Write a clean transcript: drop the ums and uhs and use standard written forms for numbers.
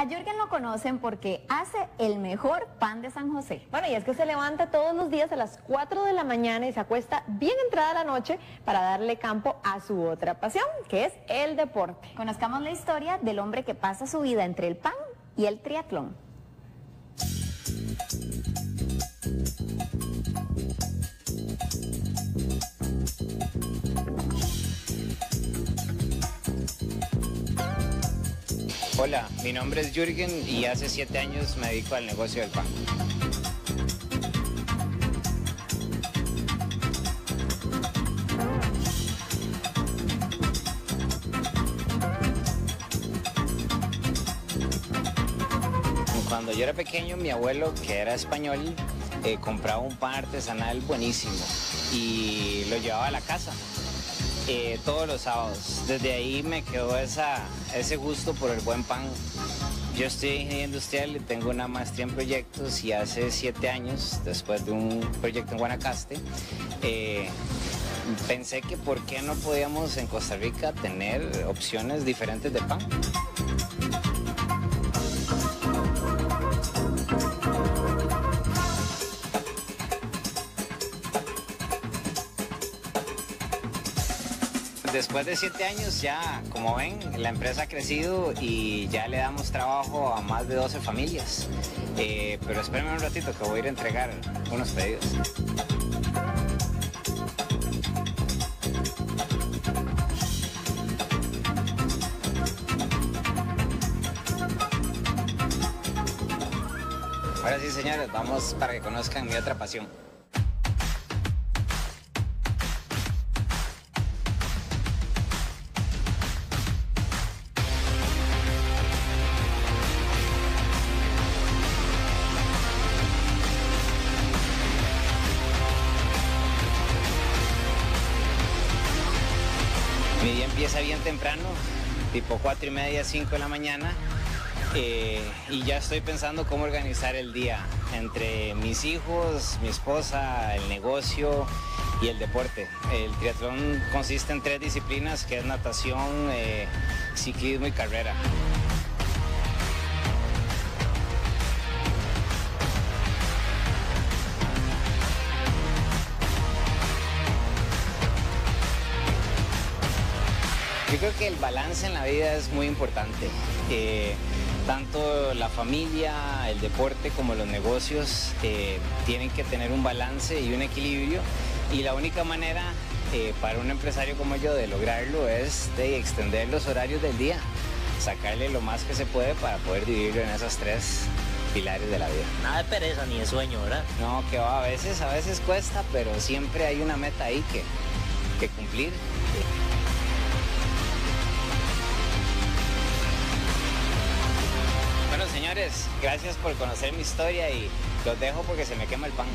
A Jürgen lo conocen porque hace el mejor pan de San José. Bueno, y es que se levanta todos los días a las 4 de la mañana y se acuesta bien entrada la noche para darle campo a su otra pasión, que es el deporte. Conozcamos la historia del hombre que pasa su vida entre el pan y el triatlón. Hola, mi nombre es Jürgen y hace 7 años me dedico al negocio del pan. Cuando yo era pequeño, mi abuelo, que era español, compraba un pan artesanal buenísimo y lo llevaba a la casa todos los sábados. Desde ahí me quedó ese gusto por el buen pan. Yo estoy ingeniero industrial y tengo una maestría en proyectos y hace 7 años, después de un proyecto en Guanacaste, pensé que por qué no podíamos en Costa Rica tener opciones diferentes de pan. Después de 7 años ya, como ven, la empresa ha crecido y ya le damos trabajo a más de 12 familias. Pero espérenme un ratito que voy a ir a entregar unos pedidos. Ahora sí, señores, vamos para que conozcan mi otra pasión. Mi día empieza bien temprano, tipo 4:30, 5 de la mañana, y ya estoy pensando cómo organizar el día entre mis hijos, mi esposa, el negocio y el deporte. El triatlón consiste en 3 disciplinas, que es natación, ciclismo y carrera. Yo creo que el balance en la vida es muy importante, tanto la familia, el deporte como los negocios tienen que tener un balance y un equilibrio, y la única manera para un empresario como yo de lograrlo es de extender los horarios del día, sacarle lo más que se puede para poder dividirlo en esas 3 pilares de la vida. Nada de pereza ni de sueño, ¿verdad? No, que va, a veces cuesta, pero siempre hay una meta ahí que cumplir. Señores, gracias por conocer mi historia y los dejo porque se me quema el pan.